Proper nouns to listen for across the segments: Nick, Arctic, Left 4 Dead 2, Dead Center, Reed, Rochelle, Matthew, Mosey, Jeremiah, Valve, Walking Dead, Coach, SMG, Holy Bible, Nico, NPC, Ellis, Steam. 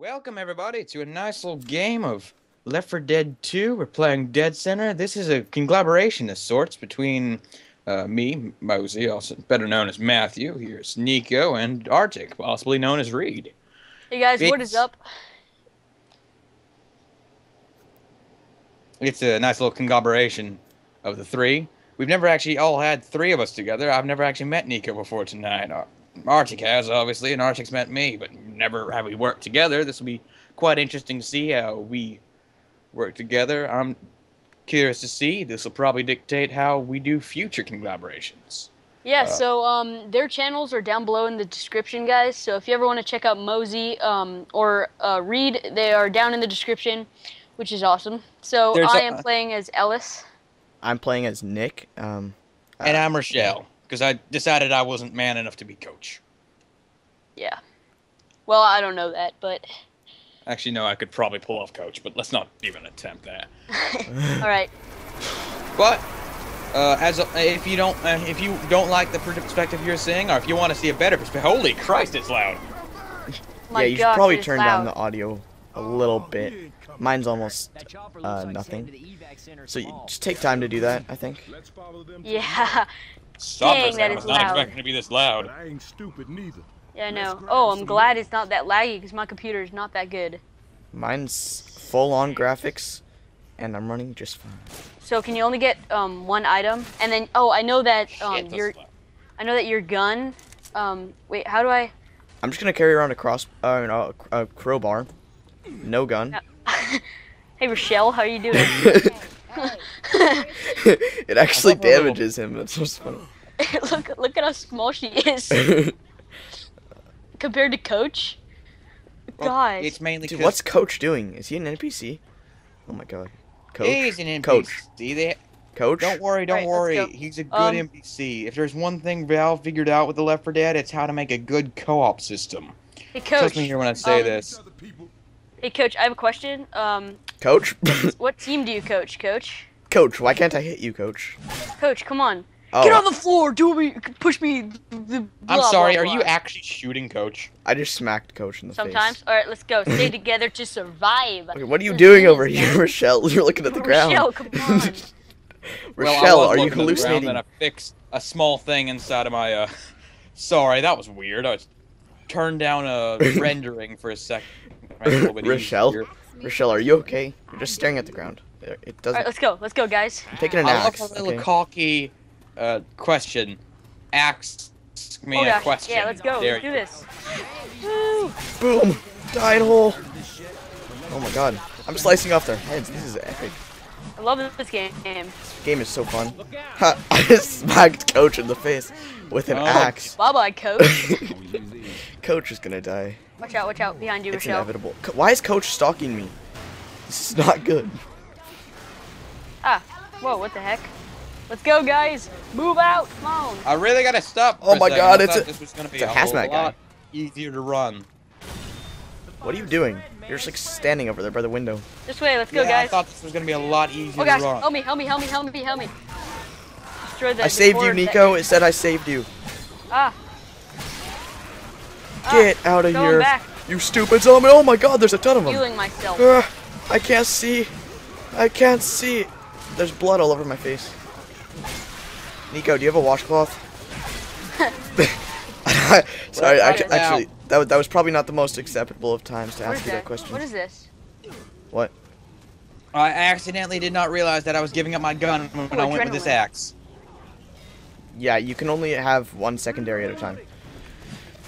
Welcome everybody to a nice little game of Left 4 Dead 2. We're playing Dead Center. This is a collaboration of sorts between me, Mosey, also better known as Matthew, here's Nico, and Arctic, possibly known as Reed. Hey guys, what is up? It's a nice little collaboration of the three. We've never actually all had three of us together. I've never actually met Nico before tonight. Arctic has, obviously, and Arctic's met me, but never have we worked together. This will be quite interesting to see how we work together. I'm curious to see. This will probably dictate how we do future collaborations. Yeah, so their channels are down below in the description, guys. So if you ever want to check out Mosey or Reed, they are down in the description, which is awesome. So I am playing as Ellis. I'm playing as Nick. And I'm Rochelle. Because I decided I wasn't man enough to be coach. Yeah. Well, I don't know that, but... Actually, no, I could probably pull off coach, but let's not even attempt that. All right. But, if you don't like the perspective you're seeing, or if you want to see a better perspective... Holy Christ, it's loud! My you should probably turn down the audio a little bit. Mine's almost nothing. So you just take time to do that, I think. Yeah. Dang, that is loud. I was not expecting to be this loud. I ain't stupid neither. Yeah, I know. Oh, I'm glad it's not that laggy because my computer is not that good. Mine's full-on graphics, and I'm running just fine. So can you only get one item? And then, oh, I know that your gun. Wait, how do I? I'm just gonna carry around a crowbar, no gun. Hey Rochelle, how are you doing? It actually damages him. That's what's funny. Look at how small she is compared to Coach. Well, guys, it's mainly dude. What's Coach doing? Is he an NPC? Oh my god, Coach. He's an NPC. Coach. Coach. Don't worry, don't worry. He's a good NPC. If there's one thing Valve figured out with the Left 4 Dead, it's how to make a good co-op system. Hey Coach. Trust me here when I say this. Hey Coach, I have a question. Coach. What team do you coach, Coach? Coach, why can't I hit you, Coach? Coach, come on. Oh. Get on the floor. Push me. I'm sorry. Blah, blah. Are you actually shooting, Coach? I just smacked Coach in the face. Sometimes. All right, let's go. Stay together to survive. Okay, what are you doing over here, Rochelle? You're looking at the ground. Rochelle, come on. Rochelle, well, are you hallucinating? I fixed a small thing inside of my. Sorry, that was weird. I turned down a rendering for a second. Rochelle, are you okay? You're just staring at the ground. It doesn't. All right, let's go, guys. I'm taking an axe. I love a little cocky question. Axe me a question. Yeah, let's go. Let's do this. Woo. Boom! Died hole. Oh my god! I'm slicing off their heads. This is epic. I love this game. This game is so fun. Ha! I just smacked Coach in the face with an axe. Bye bye, Coach. Coach is gonna die. Watch out, behind you, Rochelle. It's inevitable. Why is Coach stalking me? This is not good. Ah, whoa, what the heck? Let's go, guys. Move out, come on. I really gotta stop. Oh my god, it's a hazmat guy. Easier to run. What are you doing? You're just like standing over there by the window. This way, let's go, guys. I thought this was gonna be a lot easier to run. Help me, help me, help me, help me, help me. I saved you, Nico. It said I saved you. Ah. Get out of here, you stupid zombie! Oh my god, there's a ton of them. Healing myself. I can't see. I can't see. There's blood all over my face. Nico, do you have a washcloth? Sorry, actually, that was probably not the most acceptable of times to ask you that question. What is this? What? I accidentally did not realize that I was giving up my gun when I went with this axe. Yeah, you can only have one secondary at a time.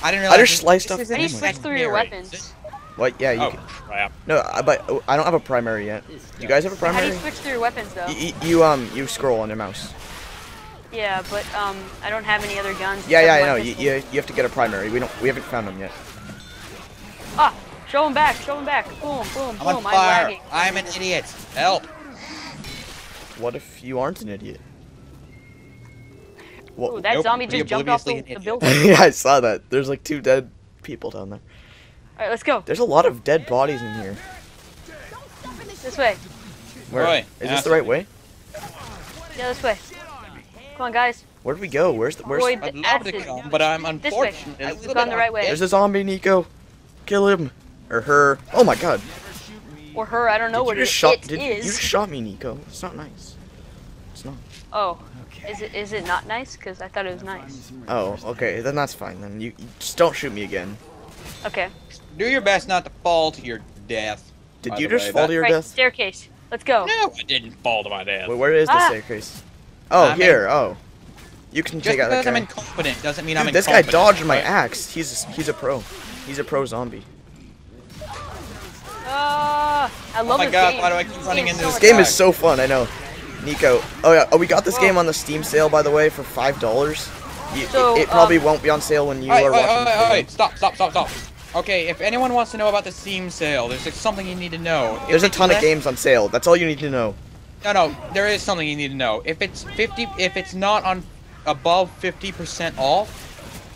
I didn't realize. I just sliced off. I just sliced through your weapons. What? Yeah, you can. Crap. No, but I don't have a primary yet. You guys have a primary? How do you switch through your weapons though? You scroll on your mouse. Yeah, but I don't have any other guns. Yeah, I know. You have to get a primary. We haven't found them yet. Ah, show him back. Show him back. Boom, boom, boom. I'm lagging. I'm an idiot. Help. What if you aren't an idiot? Ooh, that zombie just jumped off the building. Yeah, I saw that. There's like two dead people down there. Alright, let's go. There's a lot of dead bodies in here. This way. Where? Right. Is this the right way? Yeah, this way. Come on, guys. Where do we go? Where's the I'd love to come, but I'm unfortunate. This way. It's on the right way. There's a zombie, Nico. Kill him. Or her. Oh my god. Or her, I don't know what it is. You just shot me, Nico. It's not nice. It's not. Oh. Okay. Is it not nice? Because I thought it was nice. Oh, okay. Then that's fine. Then you just don't shoot me again. Okay. Do your best not to fall to your death. Did you just fall to your death? Staircase. Let's go. No, I didn't fall to my death. Wait, where is the staircase? Oh, here. Oh. You can take out that guy. Just because I'm incompetent doesn't mean I'm incompetent. This guy dodged my axe. He's a pro. He's a pro zombie. I love this game. Oh my god, why do I keep running into this game? This game is so fun, I know. Nico. Oh yeah, we got this game on the Steam sale, by the way, for $5. It probably won't be on sale when you are watching the video. Stop. Okay, if anyone wants to know about the Steam sale, there's something you need to know. There's a ton of games on sale. That's all you need to know. No, there is something you need to know. If it's not on above 50% off,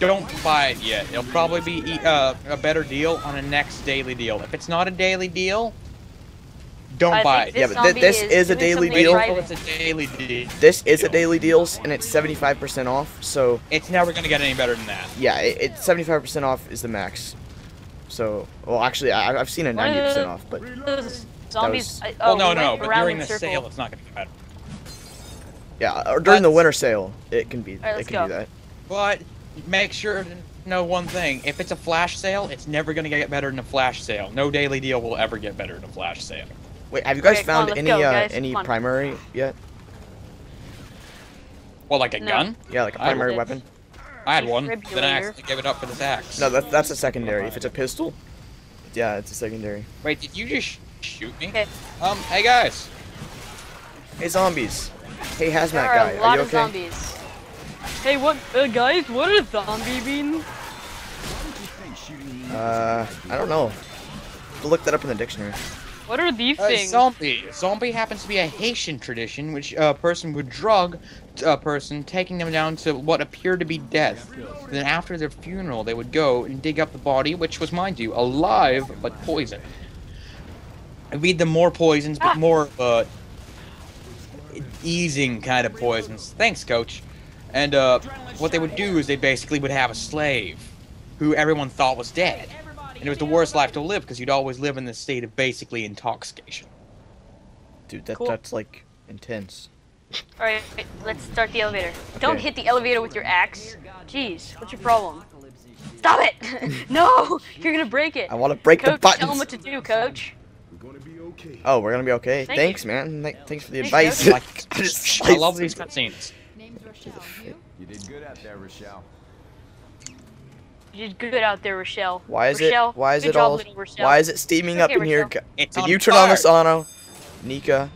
don't buy it yet. It'll probably be a better deal on a next daily deal. If it's not a daily deal, don't buy it. Yeah, but this is a daily deal. It's a daily deal. This is a daily deal, and it's 75% off. So it's never gonna get any better than that. Yeah, it's 75% off is the max. So, well, actually, I've seen a 90% off, but zombies. Well, no, but during the sale, it's not gonna get better. Yeah, or during the winter sale, it can be. It can do that. But make sure to know one thing. If it's a flash sale, it's never going to get better than a flash sale. No daily deal will ever get better than a flash sale. Wait, have you guys found any primary yet? Well, like a gun? Yeah, like a primary weapon. I had one, then I actually gave it up for this axe. No, that's a secondary. If it's a pistol, yeah, it's a secondary. Wait, did you just shoot me? Okay. Hey guys. Hey zombies. Hey hazmat guy, are you okay? There are a lot of zombies. Hey, what, guys, what are zombie beans? I don't know. I'll look that up in the dictionary. What are these things? Zombie. Zombie happens to be a Haitian tradition, which a person would drug a person, taking them down to what appeared to be death. Then after their funeral, they would go and dig up the body, which was, mind you, alive, but poisoned. Feed them more poisons, but more, easing kind of poisons. Thanks, Coach. And what they would do is they basically would have a slave who everyone thought was dead. And it was the worst life to live because you'd always live in this state of basically intoxication. Dude, that's like intense. Alright, let's start the elevator. Okay. Don't hit the elevator with your axe. Jeez, what's your problem? Stop it! No! You're gonna break it! I wanna break the buttons! Tell them what to do, Coach. Oh, we're gonna be okay. Thanks, man. Thanks for the advice. I love these cutscenes. You did good out there, Rochelle. You did good out there, Rochelle. Why is it steaming up in here? Did you turn on the sauna? Nico.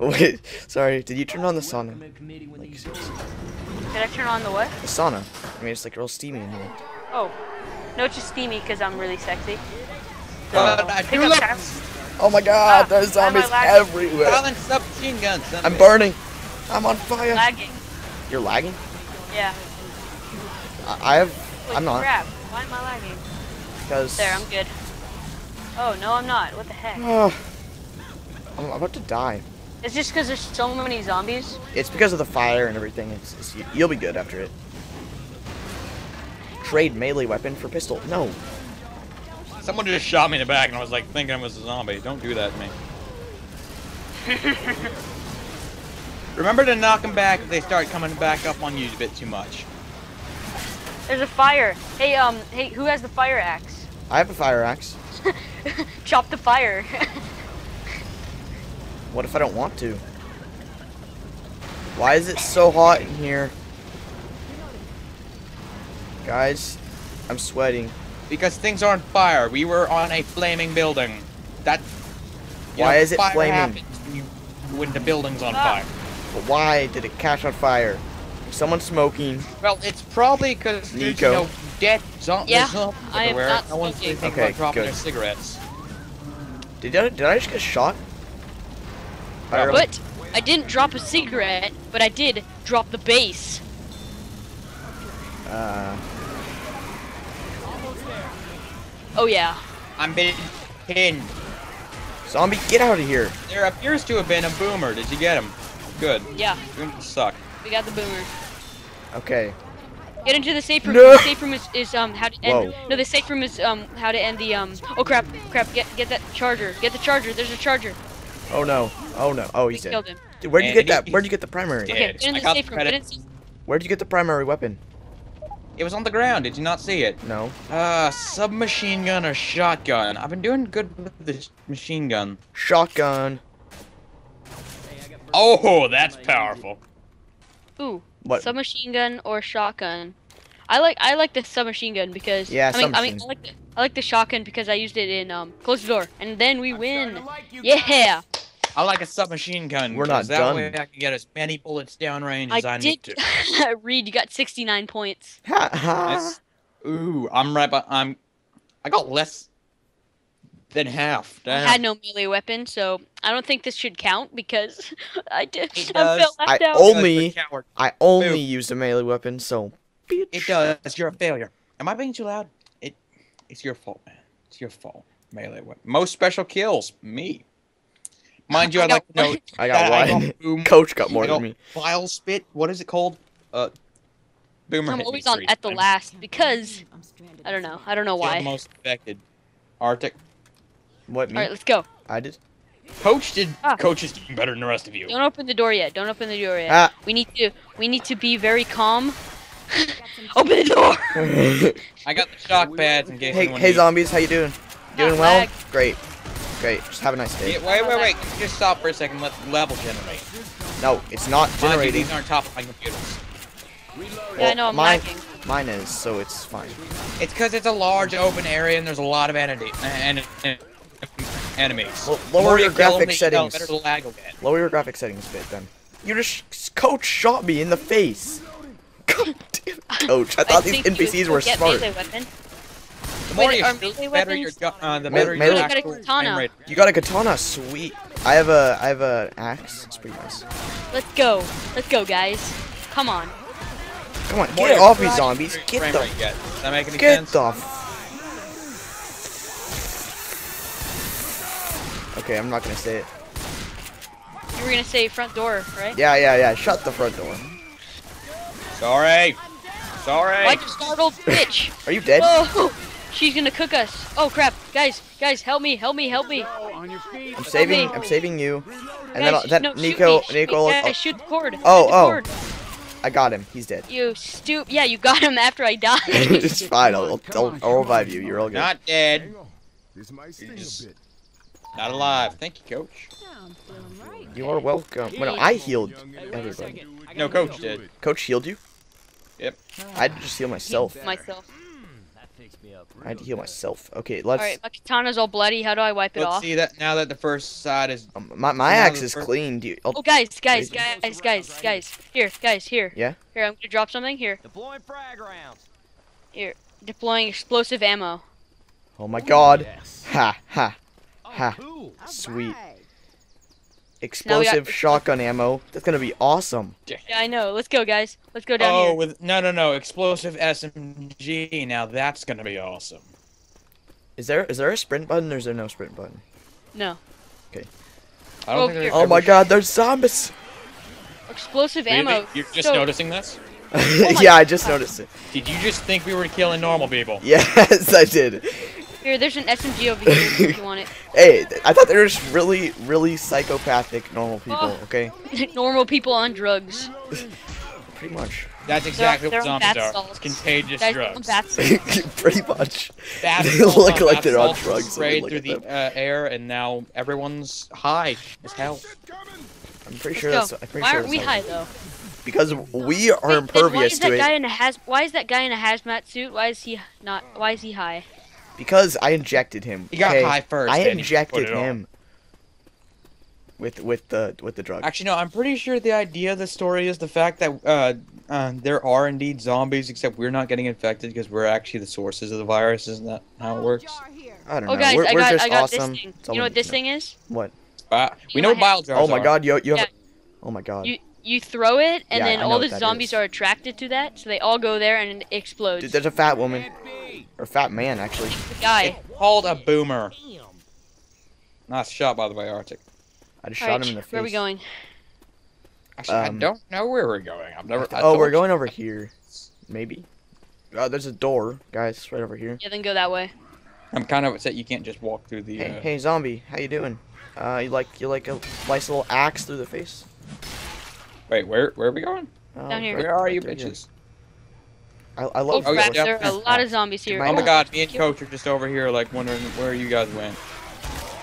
Wait, sorry. Did you turn on the sauna? Did I turn on the what? The sauna. I mean, it's like real steamy in here. Oh, no, it's just steamy because I'm really sexy. So, oh my God, there's zombies everywhere. I'm burning. I'm on fire. Lagging. You're lagging? Yeah. I'm not. Crap. Why am I lagging? Because. There, I'm good. Oh no, I'm not. What the heck? I'm about to die. It's just because there's so many zombies. It's because of the fire and everything. It's you'll be good after it. Trade melee weapon for pistol. No. Someone just shot me in the back, and I was like thinking I was a zombie. Don't do that to me. Remember to knock them back if they start coming back up on you a bit too much. There's a fire. Hey, hey, who has the fire axe? I have a fire axe. Chop the fire. What if I don't want to? Why is it so hot in here? Guys, I'm sweating. Because things are on fire. We were on a flaming building. That's... Why is it flaming? When the building's on fire. But why did it catch on fire? Someone's smoking. Well, it's probably because there's no dead zombies everywhere. Yeah, I want to think about dropping their cigarettes. Did I just get shot? But I didn't drop a cigarette, but I did drop the base. Oh yeah. I'm being pinned. Zombie, get out of here. There appears to have been a boomer. Did you get him? Good. Yeah. Boomers suck. We got the boomer. Okay. Get into the safe room. No. The safe room is how to end. Whoa. No, the safe room is how to end the Oh crap! Crap! Get that charger! Get the charger! There's a charger. Oh no! Oh no! Oh, he's dead. Dude, where'd you get that? Where'd you get the primary? Okay, get in the safe room. Get in. Where'd you get the primary weapon? It was on the ground. Did you not see it? No. Submachine gun or shotgun? I've been doing good with the machine gun. Shotgun. Oh, that's powerful. Ooh. What? Submachine gun or shotgun? I like the submachine gun because I like the shotgun because I used it in Close the Door, and then we win. Yeah. I like a submachine gun. We're not done. That way I can get as many bullets downrange as I need to. Reed, you got 69 points. Ooh, I'm right by. I got less than half. Damn. I had no melee weapon, so I don't think this should count because I did. I only used a melee weapon, so. Bitch. It does. You're a failure. Am I being too loud? It's your fault, man. It's your fault. Melee weapon. Most special kills, me. Mind you, I like to know. I got one. Coach got more than me. File spit. What is it called? Boomer. I'm always on at the last because I don't know. I don't know why. Most affected. Arctic. What? All right, let's go. I did. Coach did. Ah. Coach is doing better than the rest of you. Don't open the door yet. Don't open the door yet. Ah. We need to be very calm. Open the door. I got the shock pads in case. Hey zombies, how you doing? Doing well? Great. Great. Just have a nice day. Yeah, wait. Just stop for a second. Let the level generate. No, it's not generating. These aren't top of my computer. Well, yeah, I know. I'm lagging. Mine is, so it's fine. It's because it's a large open area and there's a lot of enemies. Well, lower your graphic settings. Better lag will get. Lower your graphic settings a bit, then. You just Coach shot me in the face. God damn, Coach, I thought these NPCs were smart. The more you got a katana, sweet. I have an axe. It's pretty nice. Let's go, guys. Come on, get off me, zombies. Get them. Does that make any sense? Okay, I'm not gonna say it. You were gonna say front door, right? Yeah. Shut the front door. Sorry. Why'd you startled, bitch? Are you dead? Oh. She's gonna cook us. Oh crap, guys, help me. I'm saving you. And guys, Nico. Shoot the cord. Oh. I got him. He's dead. You stupid. Yeah, you got him after I died. It's fine. I'll revive you. You're all good. Not dead. Not alive. Thank you, Coach. You are welcome. Well, I healed everybody. No, Coach did. Coach healed you? Yep. I had to just heal myself. Okay, let's. All right, my katana's all bloody. How do I wipe it off? Let's see that now that the first side is. My axe is clean, dude. Oh, guys! Here. Yeah. Here, I'm gonna drop something here. Deploying frag rounds. Here, deploying explosive ammo. Oh my God! Yes. Ha! Cool. Sweet. Explosive shotgun ammo. That's gonna be awesome. Yeah, I know. Let's go, guys. Let's go down here. No. Explosive SMG. Now that's gonna be awesome. Is there a sprint button or is there no sprint button? No. Okay. I don't think oh my God! There's zombies. Explosive ammo. You're just noticing this? Oh yeah, I just noticed it. Did you just think we were killing normal people? Yes, I did. Here, there's an SMG over here if you want it. Hey, I thought they were just really, really psychopathic normal people, okay? Normal people on drugs. Pretty much. That's exactly what zombies are. It's contagious drugs. Pretty much. They look like they're on drugs. Sprayed through the air, and now everyone's high as hell. I'm pretty sure that's. Why aren't we high, though? Because we are impervious to it. Why is that guy in a hazmat suit? Why is he high? Because I injected him. He got high first. I injected him with the drug. Actually, no. I'm pretty sure the idea of the story is the fact that there are indeed zombies, except we're not getting infected because we're actually the sources of the virus. Isn't that how it works? I don't know. Guys, I got awesome. This thing. You know what this thing is? What? We know bile jars. Oh my God! You have. Oh my God. You throw it, and then all the zombies are attracted to that, so they all go there and it explodes. Dude, there's a fat woman. Or fat man, actually. Guy. Called a boomer. Nice shot, by the way, Arctic. I just shot him in the face. Where are we going? Actually, I don't know where we're going. We're going over here. Maybe. There's a door, guys, right over here. Yeah, then go that way. I'm kind of upset you can't just walk through the. Hey, hey, zombie, how you doing? You like a nice little axe through the face? Wait, where are we going? Down here. Where are you, bitches? I love. Oh, yeah, there are a lot of zombies here. Oh my God, me and Coach are just over here, like wondering where you guys went.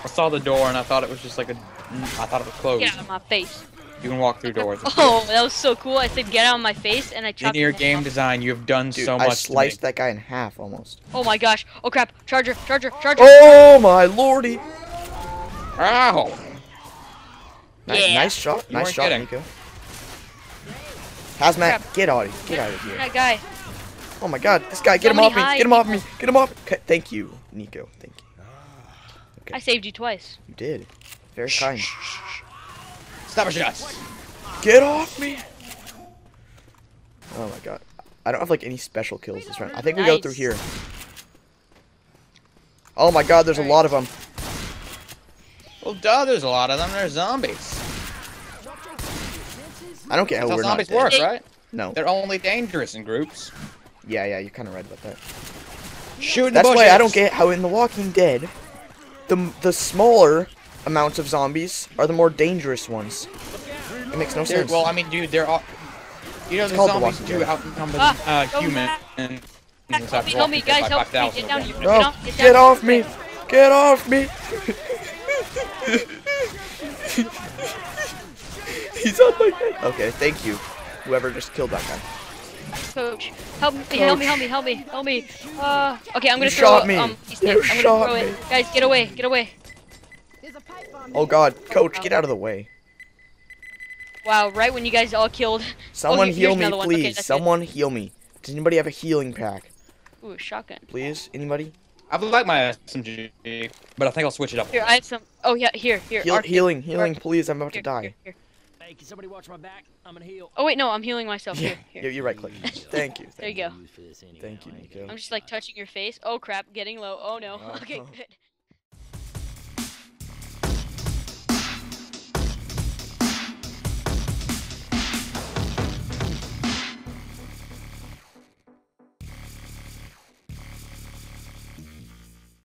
I saw the door and I thought it was just like a. I thought it was closed. Get out of my face. You can walk through doors. Oh, that was so cool. I said, get out of my face, and I chopped in your game off. Design, you have done Dude, so much I sliced that guy in half, almost. Oh my gosh. Oh crap. Charger, charger, charger. Oh my lordy. Ow. Nice, yeah. Nice shot. You nice shot, kidding. Nico. Hazmat, oh, get out of here. That guy. Oh my God. This guy, get him off me. Get him off me. Get him off. Okay, thank you, Nico. Thank you. Okay. I saved you twice. You did. Very kind. Stop our shots! Get off me! Oh my God. I don't have like any special kills this round. I think we go through here. Oh my God, there's a lot of them. Well, duh, there's a lot of them. They're zombies. I don't get how we're not dead. That's how zombies work, right? No. They're only dangerous in groups. Yeah, yeah, you're kind of right about that. Shoot in the bushes! That's why I don't get how in The Walking Dead, the smaller amounts of zombies are the more dangerous ones. It makes no sense. Well, I mean, dude, there are. You know, the zombies do outnumber human. Help me, guys! Help me! Get down here! No! Get off me! Get off me! He's on my head. Okay, thank you, whoever just killed that guy. Coach, help me! Help me! Help me! Help me! Help me! Okay, I'm gonna throw it. You shot me! Guys, get away! Get away! Oh God, Coach, get out of the way. Wow, right when you guys all killed. Someone heal me, please. Okay, someone heal me. Does anybody have a healing pack? Ooh, shotgun. Please, anybody? I would like my SMG, but I think I'll switch it up. Here, I have some. Oh yeah, here. Healing, healing, please. I'm about to die. Hey, can somebody watch my back? I'm gonna heal. Oh wait, no, I'm healing myself. Yeah. Here. You right click. Thank you. There you go. Thank you, Nico. I'm just like touching your face. Oh crap, getting low. Oh no. Okay, good.